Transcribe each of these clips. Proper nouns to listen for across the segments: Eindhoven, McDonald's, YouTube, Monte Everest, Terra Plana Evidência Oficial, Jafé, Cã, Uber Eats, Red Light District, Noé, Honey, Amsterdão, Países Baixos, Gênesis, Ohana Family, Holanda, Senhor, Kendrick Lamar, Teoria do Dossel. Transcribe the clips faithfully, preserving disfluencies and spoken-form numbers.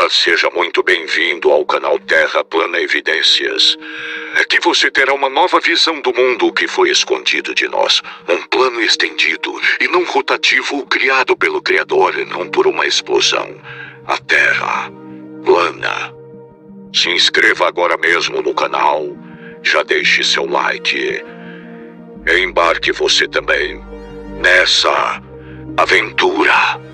Olá, seja muito bem-vindo ao canal Terra Plana Evidências. Aqui você terá uma nova visão do mundo que foi escondido de nós. Um plano estendido e não rotativo criado pelo Criador e não por uma explosão. A Terra Plana. Se inscreva agora mesmo no canal. Já deixe seu like. E embarque você também nessa aventura.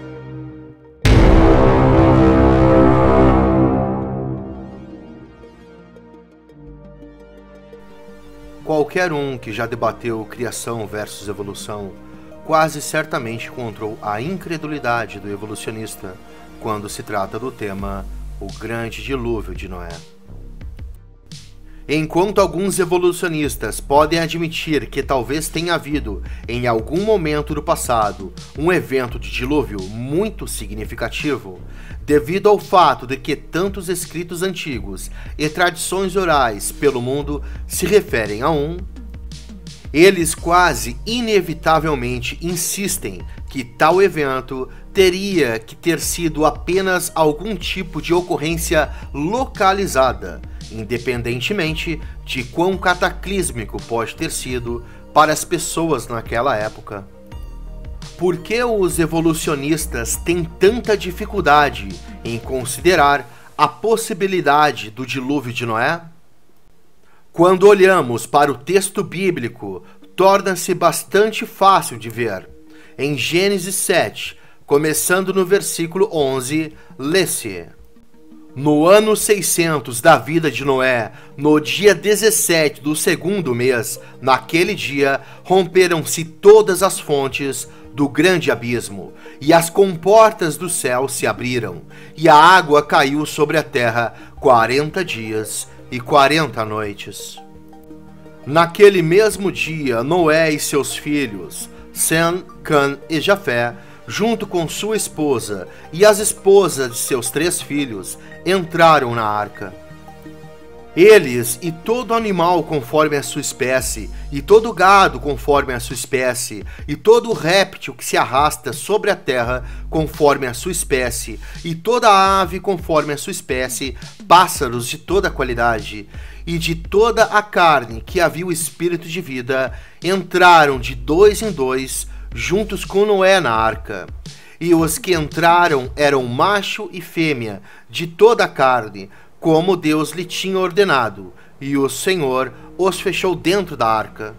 Qualquer um que já debateu criação versus evolução, quase certamente encontrou a incredulidade do evolucionista quando se trata do tema o grande dilúvio de Noé. Enquanto alguns evolucionistas podem admitir que talvez tenha havido, em algum momento do passado, um evento de dilúvio muito significativo, devido ao fato de que tantos escritos antigos e tradições orais pelo mundo se referem a um, eles quase inevitavelmente insistem que tal evento teria que ter sido apenas algum tipo de ocorrência localizada, independentemente de quão cataclísmico pode ter sido para as pessoas naquela época. Por que os evolucionistas têm tanta dificuldade em considerar a possibilidade do dilúvio de Noé? Quando olhamos para o texto bíblico, torna-se bastante fácil de ver. Em Gênesis sete, começando no versículo onze, lê-se: no ano seiscentos da vida de Noé, no dia dezessete do segundo mês, naquele dia, romperam-se todas as fontes do grande abismo, e as comportas do céu se abriram, e a água caiu sobre a terra quarenta dias e quarenta noites. Naquele mesmo dia, Noé e seus filhos, Sem, Cã e Jafé, junto com sua esposa e as esposas de seus três filhos, entraram na arca. Eles e todo animal conforme a sua espécie, e todo gado conforme a sua espécie, e todo réptil que se arrasta sobre a terra conforme a sua espécie, e toda ave conforme a sua espécie, pássaros de toda qualidade, e de toda a carne que havia o espírito de vida, entraram de dois em dois, juntos com Noé na arca. E os que entraram eram macho e fêmea, de toda a carne, como Deus lhe tinha ordenado, e o Senhor os fechou dentro da arca.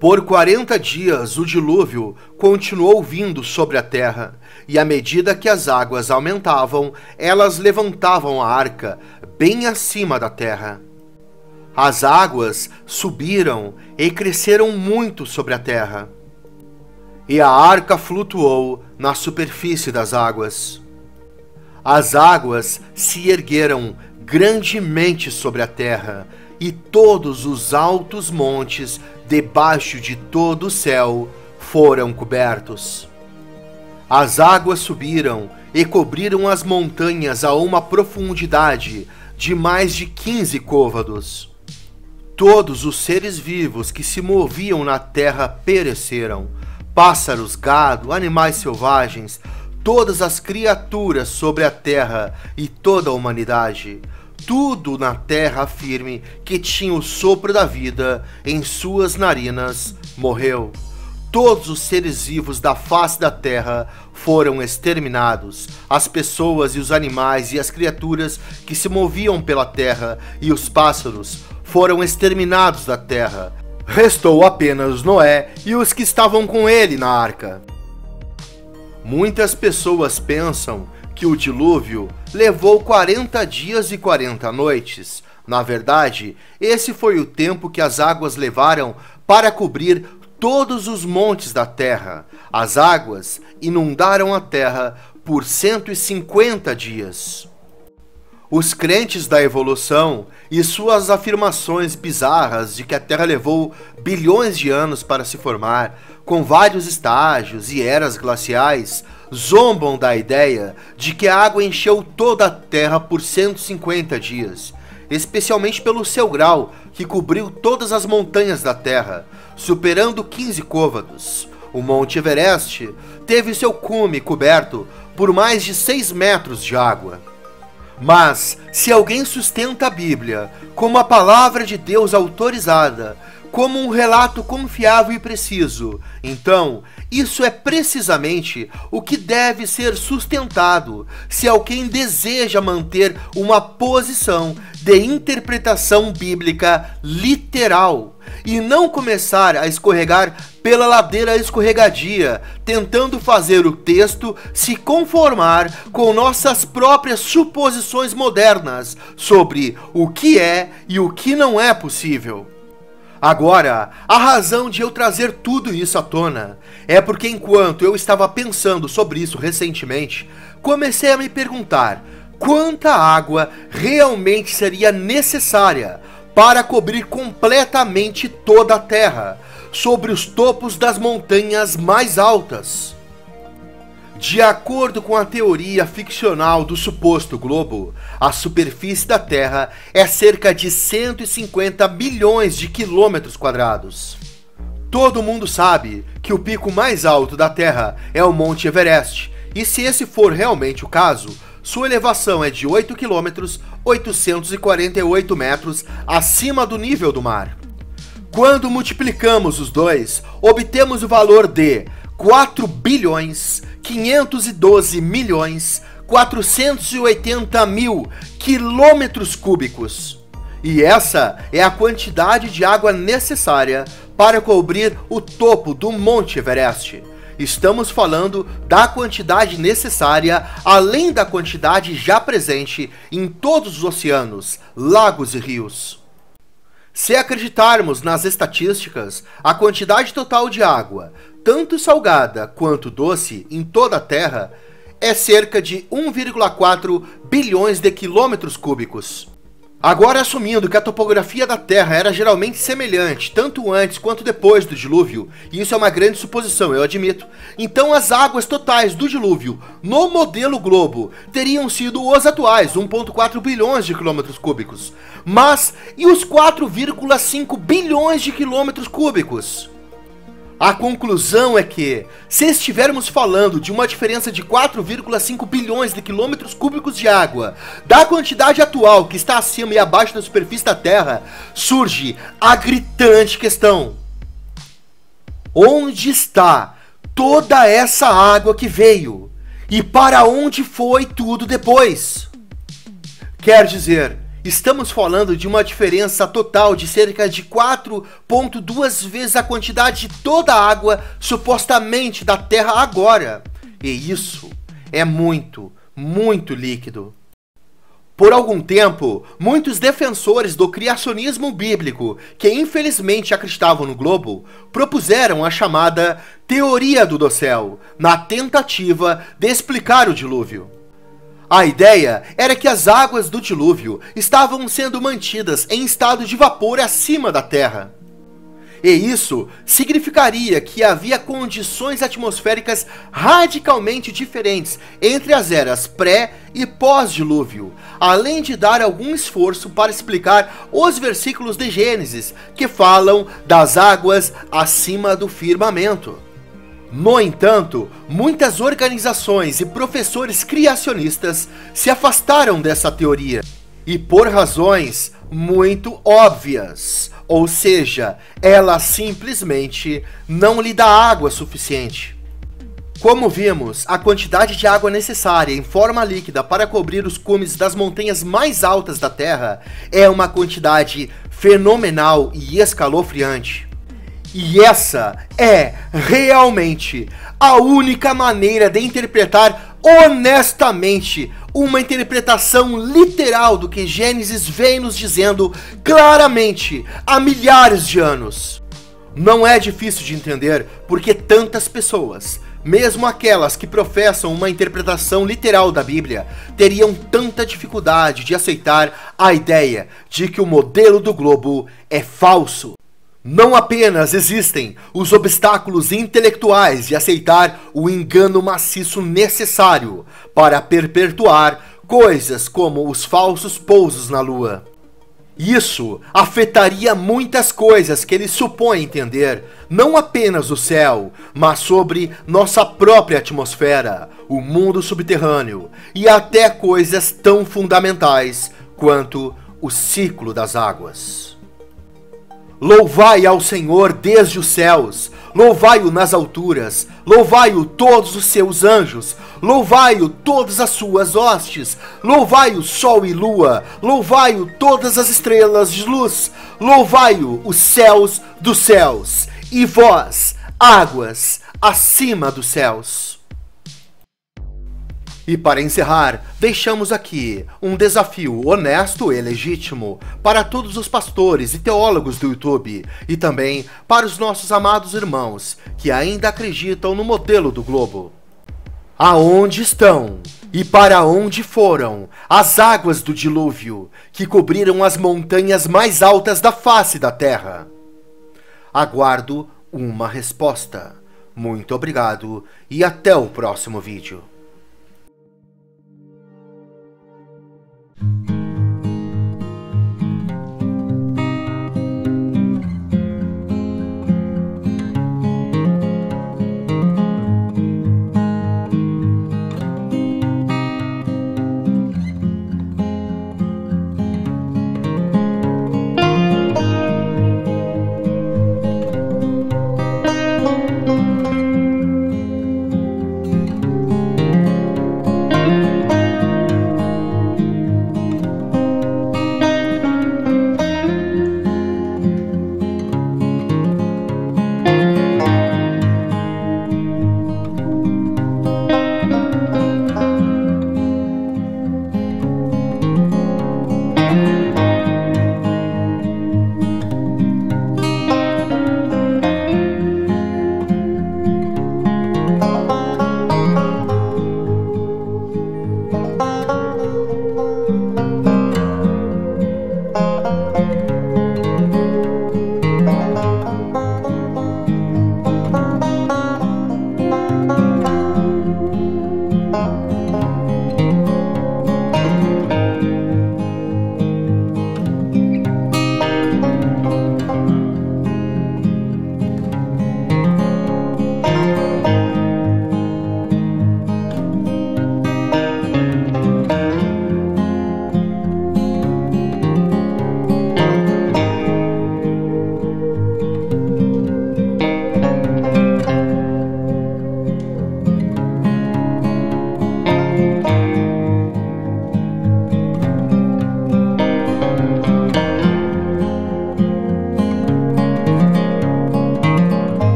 Por quarenta dias o dilúvio continuou vindo sobre a terra, e à medida que as águas aumentavam, elas levantavam a arca, bem acima da terra. As águas subiram e cresceram muito sobre a terra. E a arca flutuou na superfície das águas. As águas se ergueram grandemente sobre a terra, e todos os altos montes debaixo de todo o céu foram cobertos. As águas subiram e cobriram as montanhas a uma profundidade de mais de quinze côvados. Todos os seres vivos que se moviam na terra pereceram. Pássaros, gado, animais selvagens, todas as criaturas sobre a terra e toda a humanidade, tudo na terra firme que tinha o sopro da vida em suas narinas, morreu. Todos os seres vivos da face da terra foram exterminados, as pessoas e os animais e as criaturas que se moviam pela terra e os pássaros foram exterminados da terra. Restou apenas Noé e os que estavam com ele na arca. Muitas pessoas pensam que o dilúvio levou quarenta dias e quarenta noites. Na verdade, esse foi o tempo que as águas levaram para cobrir todos os montes da terra. As águas inundaram a terra por cento e cinquenta dias. Os crentes da evolução e suas afirmações bizarras de que a Terra levou bilhões de anos para se formar, com vários estágios e eras glaciais, zombam da ideia de que a água encheu toda a Terra por cento e cinquenta dias, especialmente pelo seu grau que cobriu todas as montanhas da Terra, superando quinze côvados. O Monte Everest teve seu cume coberto por mais de seis metros de água. Mas, se alguém sustenta a Bíblia como a palavra de Deus autorizada, como um relato confiável e preciso, então, isso é precisamente o que deve ser sustentado se alguém deseja manter uma posição de interpretação bíblica literal e não começar a escorregar pela ladeira escorregadia, tentando fazer o texto se conformar com nossas próprias suposições modernas sobre o que é e o que não é possível. Agora, a razão de eu trazer tudo isso à tona é porque enquanto eu estava pensando sobre isso recentemente, comecei a me perguntar quanta água realmente seria necessária para cobrir completamente toda a Terra, sobre os topos das montanhas mais altas. De acordo com a teoria ficcional do suposto globo, a superfície da Terra é cerca de cento e cinquenta milhões de quilômetros quadrados. Todo mundo sabe que o pico mais alto da Terra é o Monte Everest, e se esse for realmente o caso, sua elevação é de oito quilômetros, oitocentos e quarenta e oito metros acima do nível do mar. Quando multiplicamos os dois, obtemos o valor de quatro bilhões, quinhentos e doze milhões, quatrocentos e oitenta mil quilômetros cúbicos. E essa é a quantidade de água necessária para cobrir o topo do Monte Everest. Estamos falando da quantidade necessária, além da quantidade já presente em todos os oceanos, lagos e rios. Se acreditarmos nas estatísticas, a quantidade total de água, tanto salgada quanto doce, em toda a Terra, é cerca de um vírgula quatro bilhões de quilômetros cúbicos. Agora, assumindo que a topografia da Terra era geralmente semelhante, tanto antes quanto depois do dilúvio, e isso é uma grande suposição, eu admito, então as águas totais do dilúvio, no modelo globo, teriam sido os atuais, um vírgula quatro bilhões de quilômetros cúbicos. Mas, e os quatro vírgula cinco bilhões de quilômetros cúbicos? A conclusão é que, se estivermos falando de uma diferença de quatro vírgula cinco bilhões de quilômetros cúbicos de água, da quantidade atual que está acima e abaixo da superfície da Terra, surge a gritante questão: onde está toda essa água que veio? E para onde foi tudo depois? Quer dizer, estamos falando de uma diferença total de cerca de quatro vírgula dois vezes a quantidade de toda a água supostamente da Terra agora. E isso é muito, muito líquido. Por algum tempo, muitos defensores do criacionismo bíblico, que infelizmente acreditavam no globo, propuseram a chamada Teoria do Dossel, na tentativa de explicar o dilúvio. A ideia era que as águas do dilúvio estavam sendo mantidas em estado de vapor acima da Terra. E isso significaria que havia condições atmosféricas radicalmente diferentes entre as eras pré e pós-dilúvio, além de dar algum esforço para explicar os versículos de Gênesis, que falam das águas acima do firmamento. No entanto, muitas organizações e professores criacionistas se afastaram dessa teoria, e por razões muito óbvias, ou seja, ela simplesmente não lhe dá água suficiente. Como vimos, a quantidade de água necessária em forma líquida para cobrir os cumes das montanhas mais altas da Terra é uma quantidade fenomenal e escalofriante. E essa é, realmente, a única maneira de interpretar honestamente uma interpretação literal do que Gênesis vem nos dizendo claramente há milhares de anos. Não é difícil de entender porque tantas pessoas, mesmo aquelas que professam uma interpretação literal da Bíblia, teriam tanta dificuldade de aceitar a ideia de que o modelo do globo é falso. Não apenas existem os obstáculos intelectuais de aceitar o engano maciço necessário para perpetuar coisas como os falsos pousos na Lua, Isso afetaria muitas coisas que ele supõe entender, não apenas o céu, mas sobre nossa própria atmosfera, o mundo subterrâneo e até coisas tão fundamentais quanto o ciclo das águas. Louvai ao Senhor desde os céus, louvai-o nas alturas, louvai-o todos os seus anjos, louvai-o todas as suas hostes, louvai-o sol e lua, louvai-o todas as estrelas de luz, louvai-o os céus dos céus, e vós, águas, acima dos céus. E para encerrar, deixamos aqui um desafio honesto e legítimo para todos os pastores e teólogos do YouTube e também para os nossos amados irmãos que ainda acreditam no modelo do globo. Aonde estão e para onde foram as águas do dilúvio que cobriram as montanhas mais altas da face da Terra? Aguardo uma resposta. Muito obrigado e até o próximo vídeo.